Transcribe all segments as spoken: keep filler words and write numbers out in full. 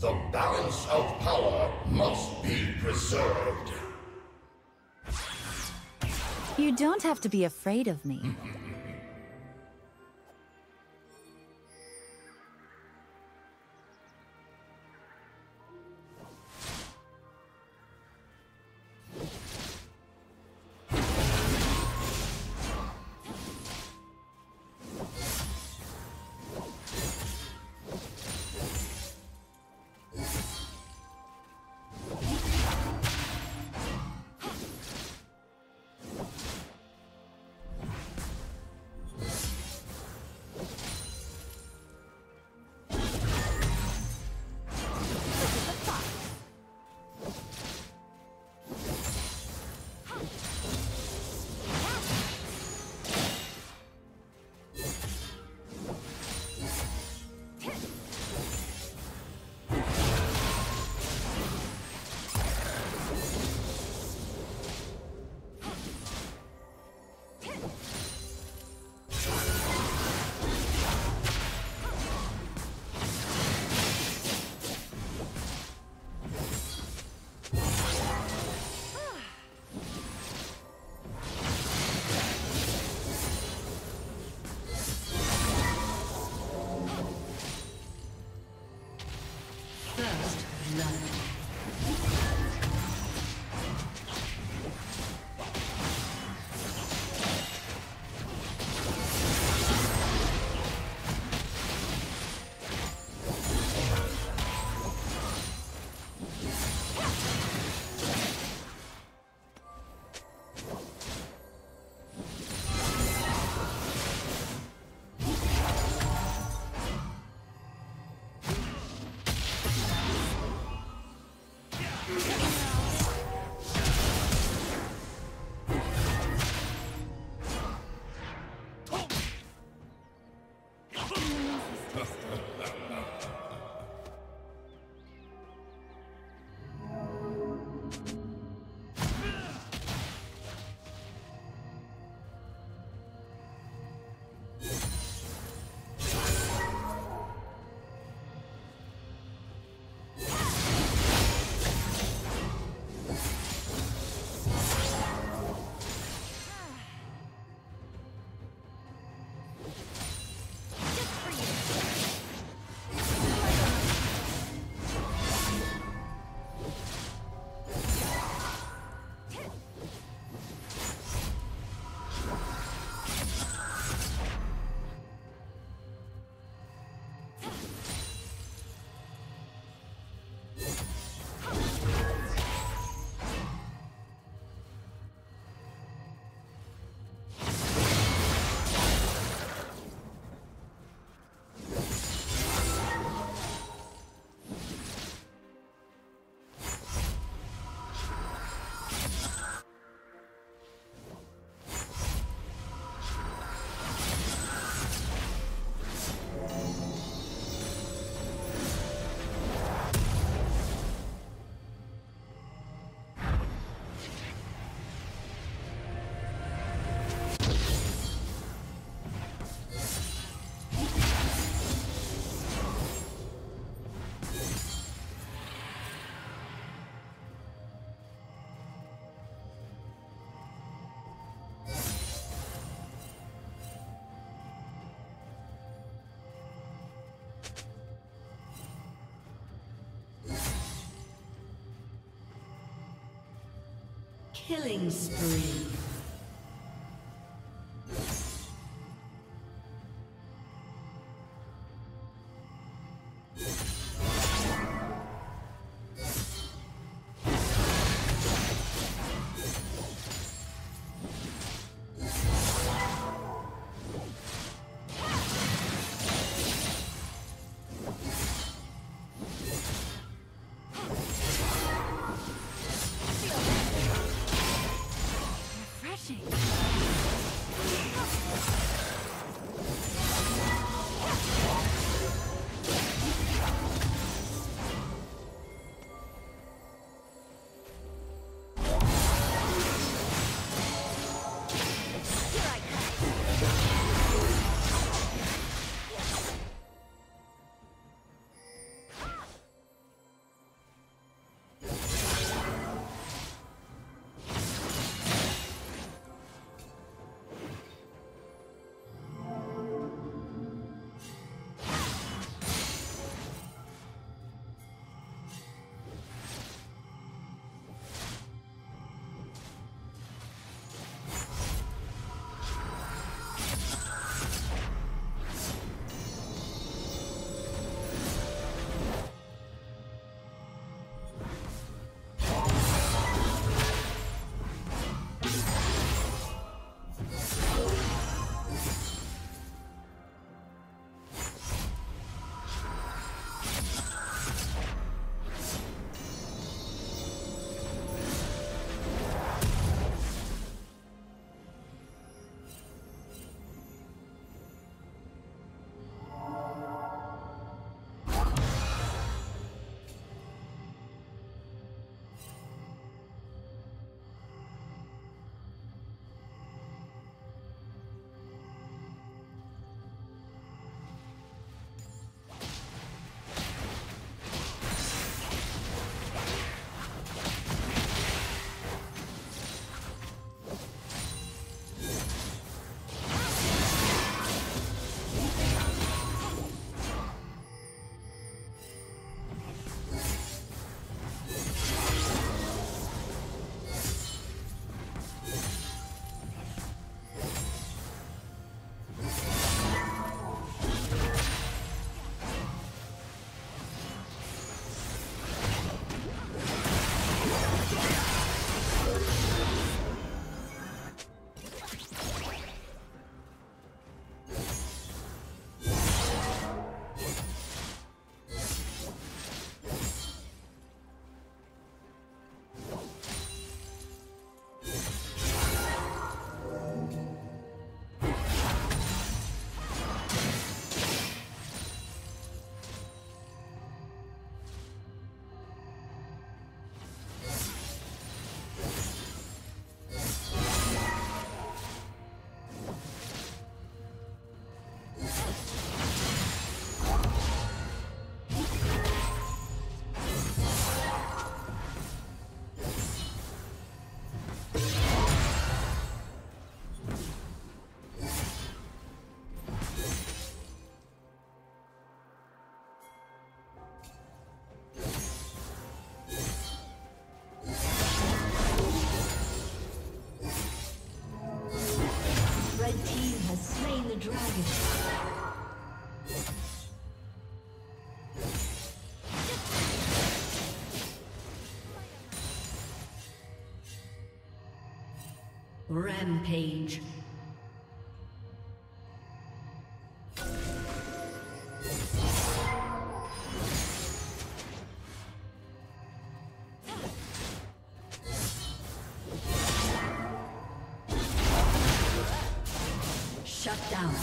The balance of power must be preserved. You don't have to be afraid of me. Killing spree. Rampage. Shut down.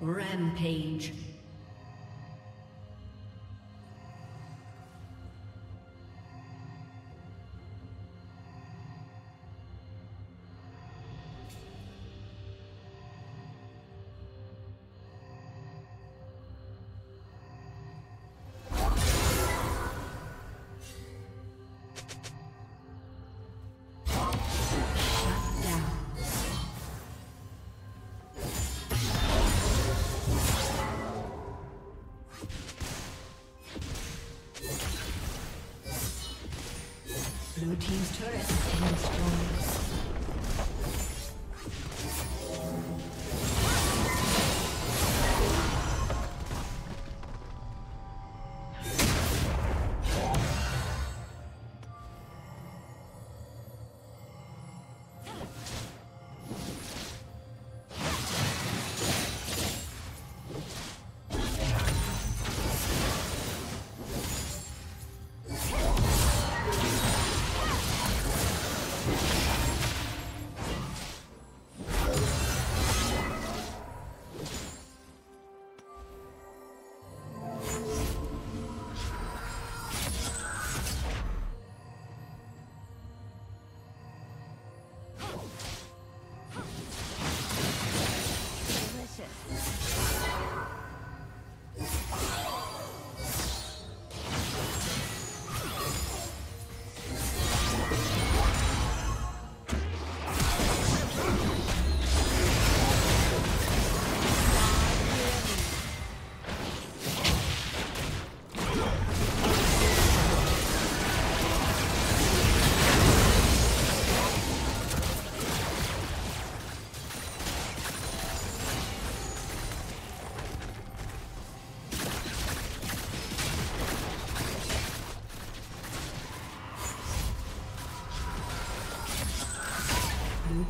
Rampage. Blue team's turret has been destroyed.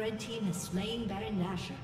red team has slain Baron Nashor.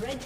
Red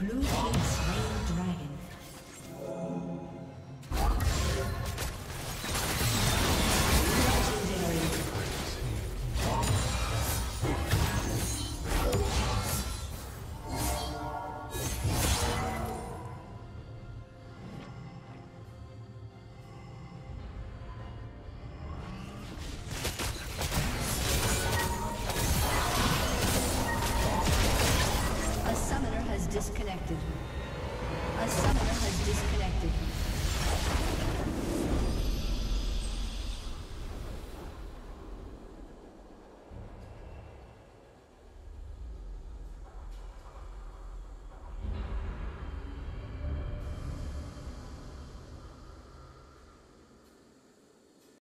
Blue team slain dragon. Disconnected. A summoner has disconnected.